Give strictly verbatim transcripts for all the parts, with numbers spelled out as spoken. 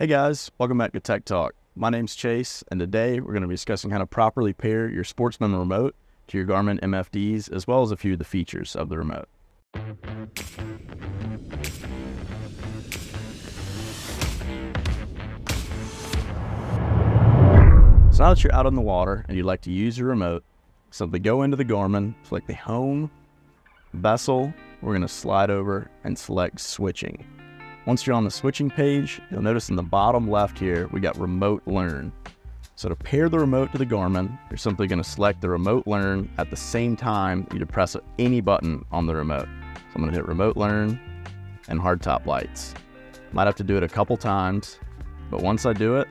Hey guys, welcome back to Tech Talk. My name's Chase, and today we're going to be discussing how to properly pair your Sportsman remote to your Garmin M F Ds, as well as a few of the features of the remote. So now that you're out on the water and you'd like to use your remote, simply go into the Garmin, select the Home, Vessel, we're going to slide over and select Switching. Once you're on the switching page, you'll notice in the bottom left here, we got Remote Learn. So to pair the remote to the Garmin, you're simply going to select the Remote Learn at the same time you depress any button on the remote. So I'm going to hit Remote Learn and Hardtop Lights. Might have to do it a couple times, but once I do it,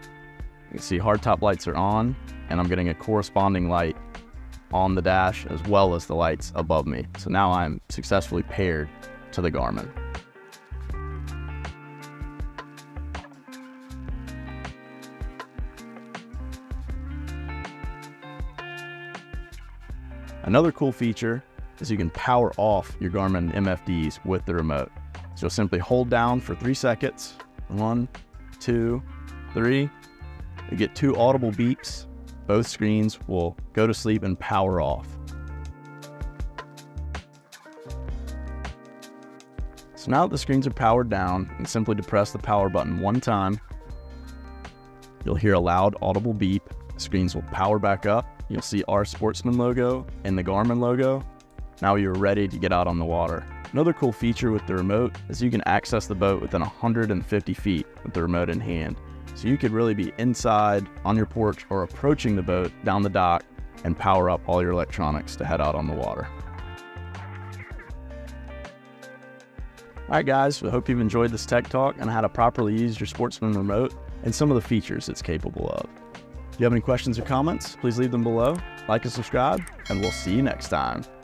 you can see Hardtop Lights are on, and I'm getting a corresponding light on the dash as well as the lights above me. So now I'm successfully paired to the Garmin. Another cool feature is you can power off your Garmin M F Ds with the remote. So you'll simply hold down for three seconds, one, two, three. You get two audible beeps. Both screens will go to sleep and power off. So now that the screens are powered down, and simply depress the power button one time, you'll hear a loud audible beep. The screens will power back up. You'll see our Sportsman logo and the Garmin logo. Now you're ready to get out on the water. Another cool feature with the remote is you can access the boat within one hundred fifty feet with the remote in hand. So you could really be inside, on your porch, or approaching the boat down the dock and power up all your electronics to head out on the water. All right guys, we hope you've enjoyed this tech talk on how to properly use your Sportsman remote and some of the features it's capable of. If you have any questions or comments, please leave them below. Like and subscribe, and we'll see you next time.